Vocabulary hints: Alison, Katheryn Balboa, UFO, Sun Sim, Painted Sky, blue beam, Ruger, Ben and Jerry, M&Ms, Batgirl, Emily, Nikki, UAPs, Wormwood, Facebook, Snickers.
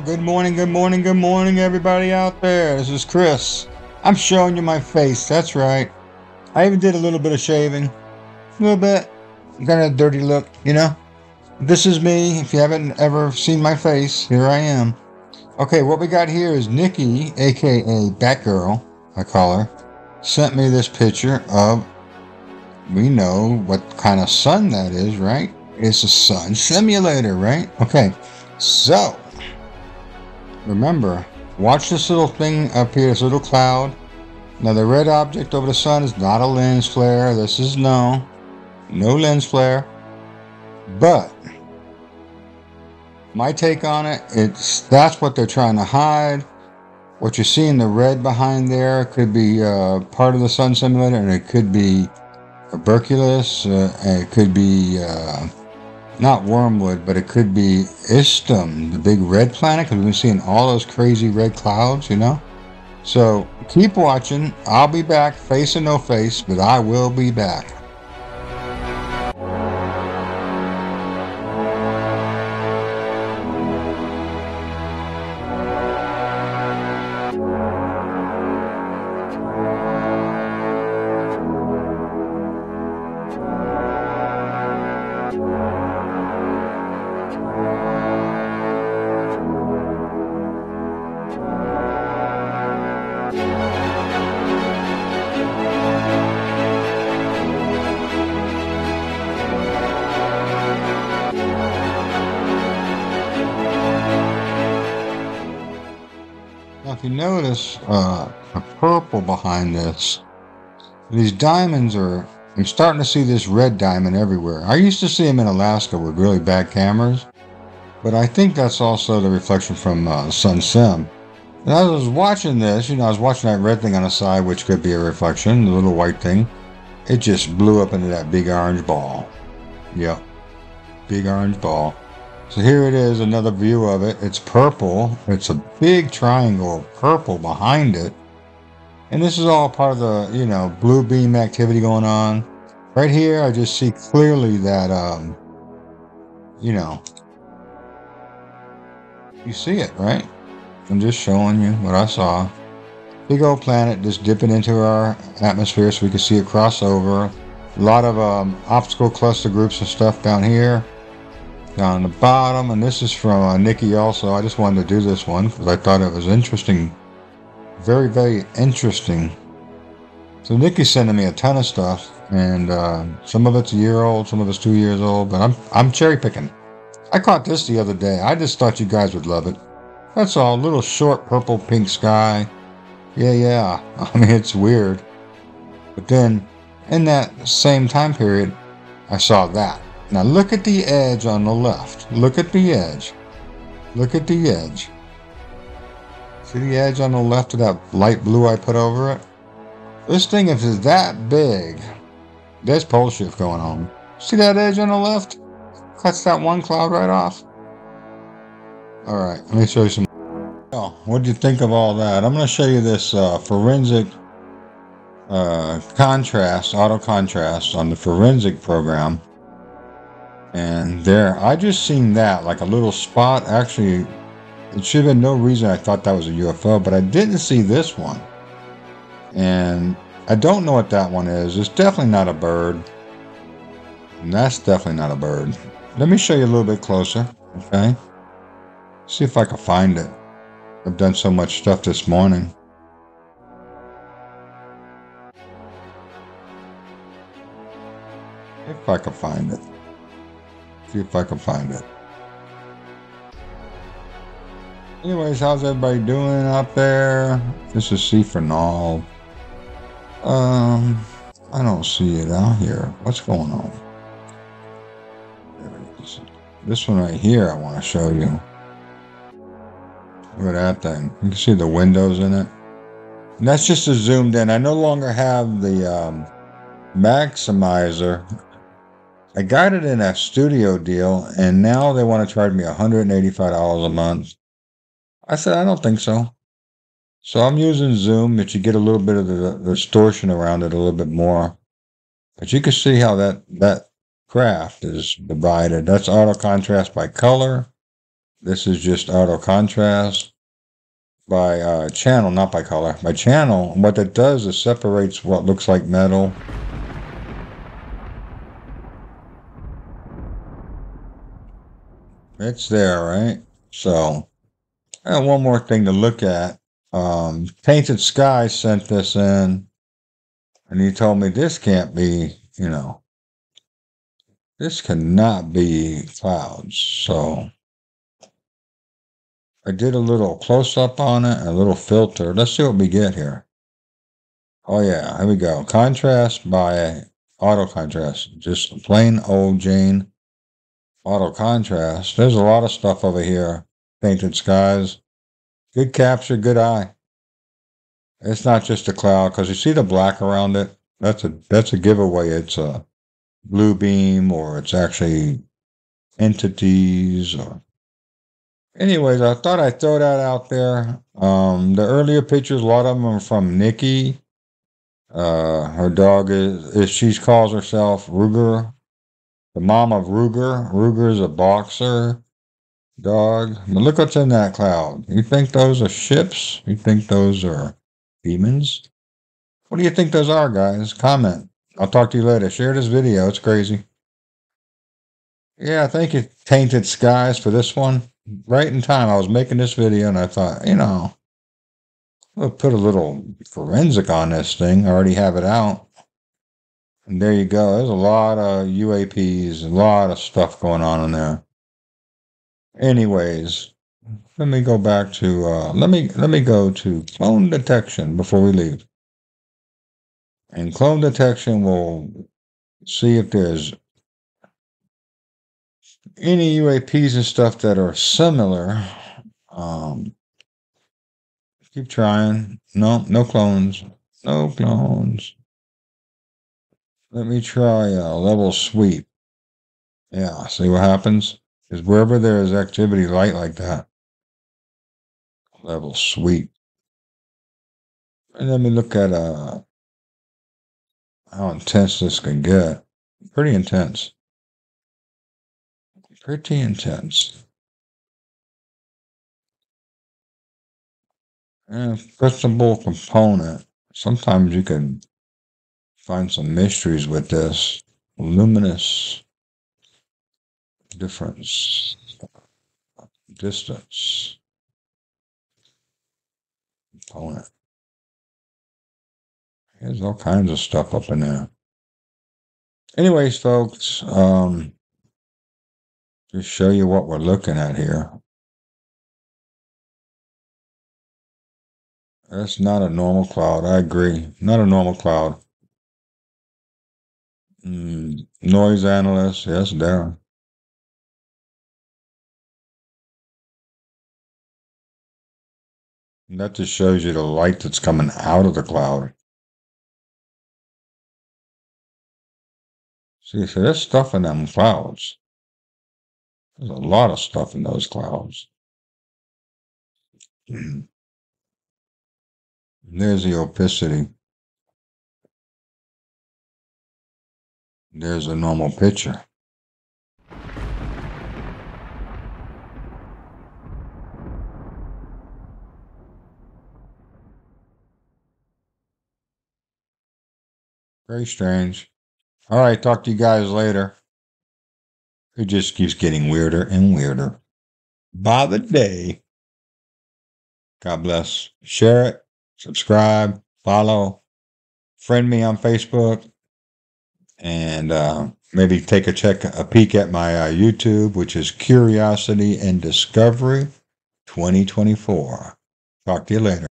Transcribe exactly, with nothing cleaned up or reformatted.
Yo, good morning, good morning, good morning, everybody out there. This is Chris. I'm showing you my face, that's right. I even did a little bit of shaving. A little bit. Got a dirty look, you know? This is me. If you haven't ever seen my face, here I am. Okay, what we got here is Nikki, aka Batgirl, I call her, sent me this picture of, we know what kind of sun that is, right? It's a sun simulator, right? Okay, so... remember, watch this little thing up here, this little cloud. Now the red object over the sun is not a lens flare. This is no, no lens flare. But my take on it, it's that's what they're trying to hide. What you see in the red behind there could be uh, part of the sun simulator, and it could be tuberculous, uh, and it could be... Uh, not Wormwood, but it could be Istum, the big red planet, because we've been seeing all those crazy red clouds, you know? So keep watching. I'll be back, face or no face, but I will be back. If you notice uh, the purple behind this, these diamonds are, I'm starting to see this red diamond everywhere. I used to see them in Alaska with really bad cameras, but I think that's also the reflection from uh, Sun Sim. And as I was watching this, you know, I was watching that red thing on the side, which could be a reflection, the little white thing. It just blew up into that big orange ball. Yep, big orange ball. So here it is, another view of it. It's purple. It's a big triangle of purple behind it. And this is all part of the, you know, blue beam activity going on. Right here, I just see clearly that, um, you know, you see it, right? I'm just showing you what I saw. Big old planet just dipping into our atmosphere so we can see it cross over. A lot of um, obstacle cluster groups and stuff down here. Down the bottom, and this is from uh, Nikki also. I just wanted to do this one because I thought it was interesting, very very interesting. So Nikki's sending me a ton of stuff, and uh, some of it's a year old, some of it's two years old, but I'm I'm cherry picking. I caught this the other day. I just thought you guys would love it. That's all. Little short purple pink sky. Yeah, yeah. I mean, it's weird, but then in that same time period, I saw that. Now look at the edge on the left. Look at the edge. Look at the edge. See the edge on the left of that light blue I put over it? This thing, if it's that big, there's pole shift going on. See that edge on the left? Cuts that one cloud right off. All right, let me show you some. Oh, what do you think of all that? I'm going to show you this uh, forensic uh, contrast, auto contrast on the forensic program. And there, I just seen that like a little spot. Actually, it should have been no reason I thought that was a U F O, but I didn't see this one, and I don't know what that one is. It's definitely not a bird, and that's definitely not a bird. Let me show you a little bit closer, okay? See if I can find it. I've done so much stuff this morning. If I can find it. See if I can find it. Anyways, how's everybody doing out there? This is C for Null. Um, I don't see it out here. What's going on? There it is. This one right here I want to show you. Look at that thing. You can see the windows in it. And that's just a zoomed in. I no longer have the um, maximizer. I got it in a studio deal, and now they want to charge me one hundred eighty-five dollars a month. I said, I don't think so. So I'm using Zoom, but you get a little bit of the distortion around it a little bit more. But you can see how that, that craft is divided. That's auto contrast by color. This is just auto contrast by uh, channel, not by color. By channel, what that does is separates what looks like metal. It's there, right? So, I have one more thing to look at. Um, Painted Sky sent this in, and he told me this can't be, you know, this cannot be clouds. So, I did a little close-up on it, and a little filter. Let's see what we get here. Oh, yeah, here we go. Contrast by auto contrast. Just plain old Jane auto contrast. There's a lot of stuff over here. Painted Skies. Good capture, good eye. It's not just a cloud, because you see the black around it. That's a, that's a giveaway. It's a blue beam, or it's actually entities, or... Anyways, I thought I'd throw that out there. Um, the earlier pictures, a lot of them are from Nikki. Uh, her dog is, is, she calls herself Ruger, the mom of Ruger. Ruger is a boxer dog. But look what's in that cloud. You think those are ships? You think those are demons? What do you think those are, guys? Comment. I'll talk to you later. Share this video. It's crazy. Yeah, thank you, Painted Skies, for this one. Right in time, I was making this video, and I thought, you know, I'll put a little forensic on this thing. I already have it out. And there you go. There's a lot of U A Ps, a lot of stuff going on in there. Anyways, let me go back to, uh, let me, let me go to clone detection before we leave. And clone detection will see if there's any U A Ps and stuff that are similar. Um, keep trying. No, no clones. No clones. Let me try a level sweep. Yeah, see what happens? Because wherever there is activity light like that, level sweep. And let me look at uh, how intense this can get. Pretty intense. Pretty intense. And fixable component. Sometimes you can find some mysteries with this. Luminous difference. Distance. Component. There's all kinds of stuff up in there. Anyways, folks, um, just show you what we're looking at here. That's not a normal cloud. I agree. Not a normal cloud. Mm, noise analyst. Yes, there. And that just shows you the light that's coming out of the cloud. See, so there's stuff in them clouds. There's a lot of stuff in those clouds. There's the opacity. There's a normal picture. Very strange. All right, talk to you guys later. It just keeps getting weirder and weirder by the day. God bless. Share it, subscribe, follow, friend me on Facebook, and uh, maybe take a check, a peek at my uh, YouTube, which is Curiosity and Discovery twenty twenty-four. Talk to you later.